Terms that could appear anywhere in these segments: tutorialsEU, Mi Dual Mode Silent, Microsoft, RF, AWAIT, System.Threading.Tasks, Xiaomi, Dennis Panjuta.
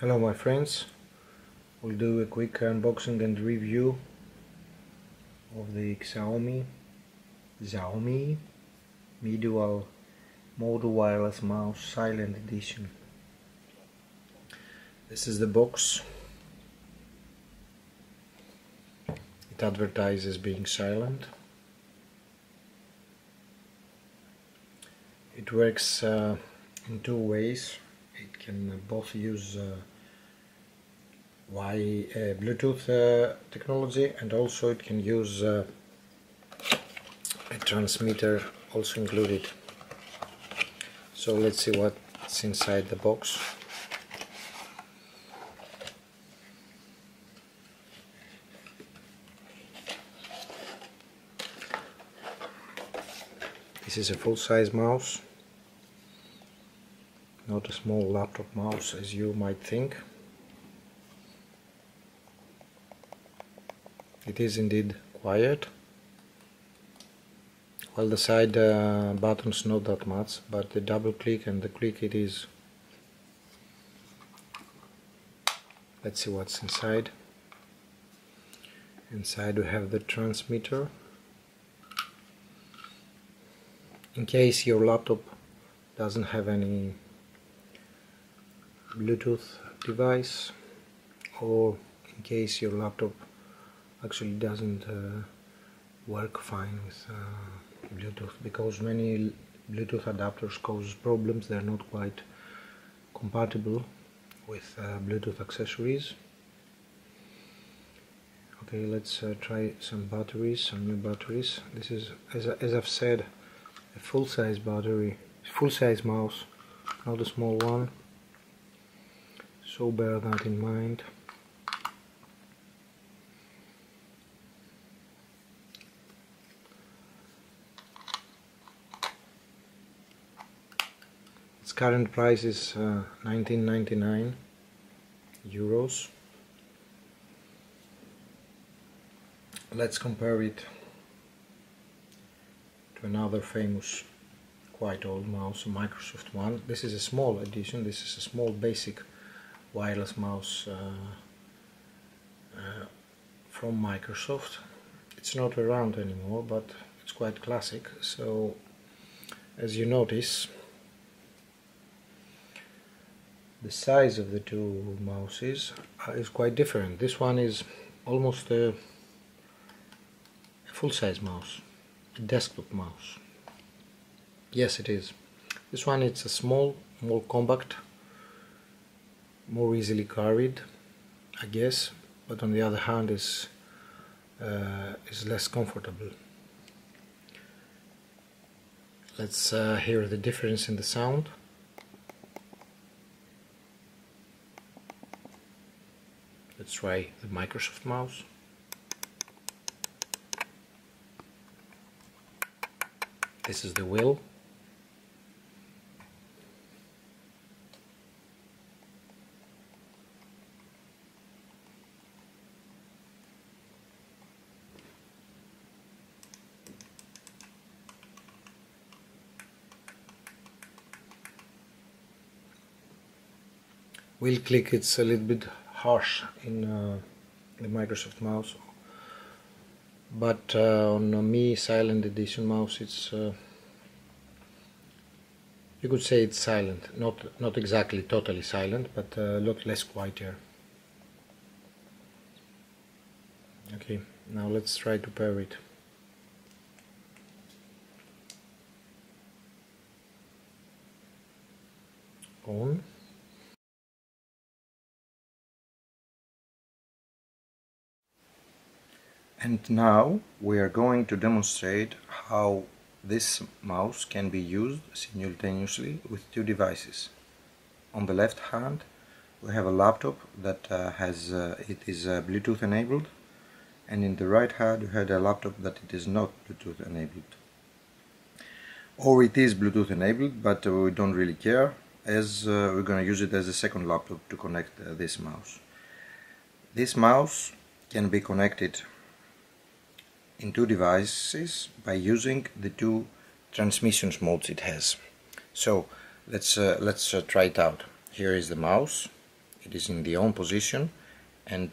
Hello my friends, we'll do a quick unboxing and review of the Xiaomi Mi Dual Mode Wireless Mouse Silent Edition. This is the box. It advertises being silent. It works in two ways. It can both use Bluetooth technology, and also it can use a transmitter also included. So let's see what's inside the box. This is a full-size mouse, not a small laptop mouse as you might think. It is indeed quiet. Well, the side buttons not that much, but the double click and the click it is. Let's see what's inside. Inside we have the transmitter. In case your laptop doesn't have any Bluetooth device, or in case your laptop actually doesn't work fine with Bluetooth, because many Bluetooth adapters cause problems, they're not quite compatible with Bluetooth accessories. Okay, let's try some batteries, some new batteries. This is, as I've said, a full-size battery, full-size mouse, not a small one, so bear that in mind. Its current price is €19.99. Let's compare it to another famous, quite old mouse, a Microsoft one. This is a small edition, this is a small basic wireless mouse from Microsoft. It's not around anymore, but it's quite classic, so as you notice, the size of the two mouses is quite different. This one is almost a full-size mouse. Desktop mouse. Yes, it is. This one, it's a small, more compact, more easily carried, I guess, but on the other hand is less comfortable. Let's hear the difference in the sound. Let's try the Microsoft mouse. This is the wheel. Wheel click, it's a little bit harsh in the Microsoft mouse. But on a Mi Silent Edition mouse, it's you could say it's silent, not exactly totally silent, but a lot less quieter. Okay, now let's try to pair it. On. And now we are going to demonstrate how this mouse can be used simultaneously with two devices. On the left hand we have a laptop that is Bluetooth enabled, and in the right hand we had a laptop that it is not Bluetooth enabled. Or it is Bluetooth enabled, but we don't really care, as we're going to use it as a second laptop to connect this mouse. This mouse can be connected in two devices by using the two transmissions modes it has. So let's try it out. Here is the mouse it is in the on position, and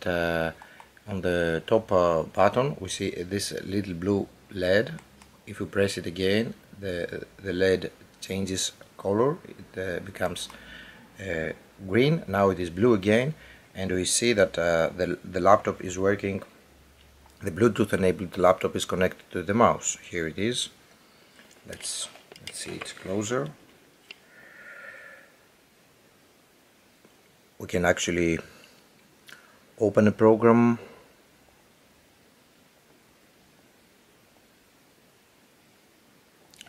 on the top button we see this little blue LED. If you press it again, the LED changes color, it becomes green, now it is blue again, and we see that the laptop is working. The Bluetooth enabled laptop is connected to the mouse. Here it is. Let's see it closer. We can actually open a program,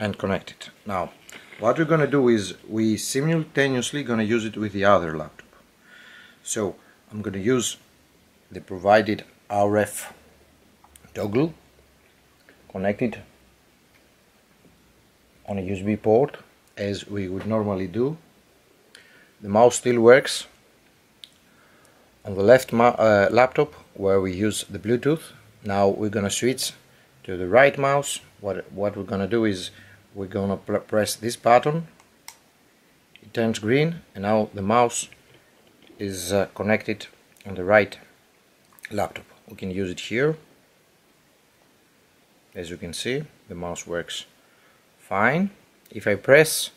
and connect it. Now, what we're going to do is we simultaneously going to use it with the other laptop. So I'm going to use the provided RF toggle, connect it on a USB port as we would normally do. The mouse still works on the left laptop where we use the Bluetooth. Now we're going to switch to the right mouse. What we're going to do is we're going to press this button, it turns green, and now the mouse is connected on the right laptop. We can use it here. As you can see, the mouse works fine. If I press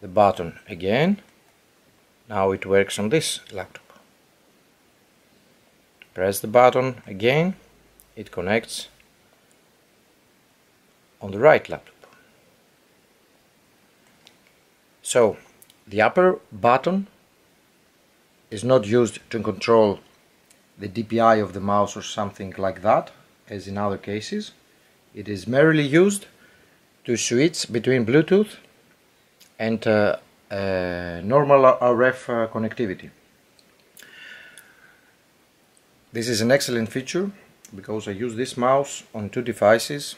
the button again, now it works on this laptop. Press the button again, it connects on the right laptop. So the upper button is not used to control the DPI of the mouse or something like that, as in other cases. It is merely used to switch between Bluetooth and normal RF connectivity. This is an excellent feature because I use this mouse on two devices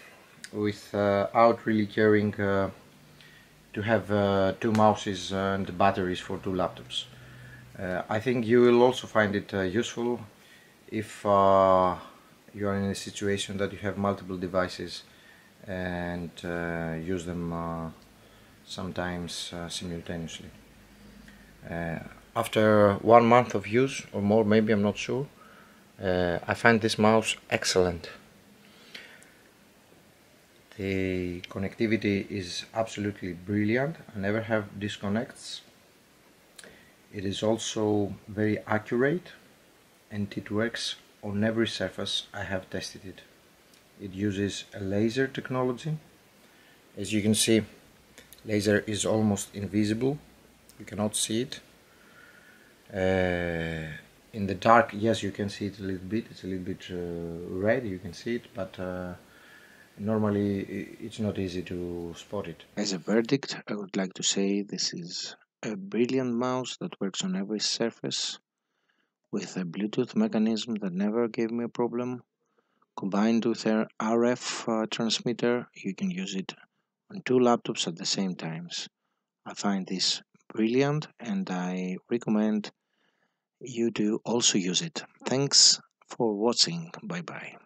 without really caring to have two mouses and batteries for two laptops. I think you will also find it useful if you are in a situation that you have multiple devices and use them sometimes simultaneously. After 1 month of use or more, maybe, I'm not sure, I find this mouse excellent. The connectivity is absolutely brilliant. I never have disconnects. It is also very accurate, and it works on every surface I have tested it. It uses a laser technology. As you can see, laser is almost invisible. You cannot see it. In the dark, yes, you can see it a little bit. It's a little bit red, you can see it, but normally it's not easy to spot it. As a verdict, I would like to say this is a brilliant mouse that works on every surface, with a Bluetooth mechanism that never gave me a problem. Combined with their RF transmitter, you can use it on two laptops at the same times. I find this brilliant, and I recommend you to also use it. Thanks for watching. Bye bye.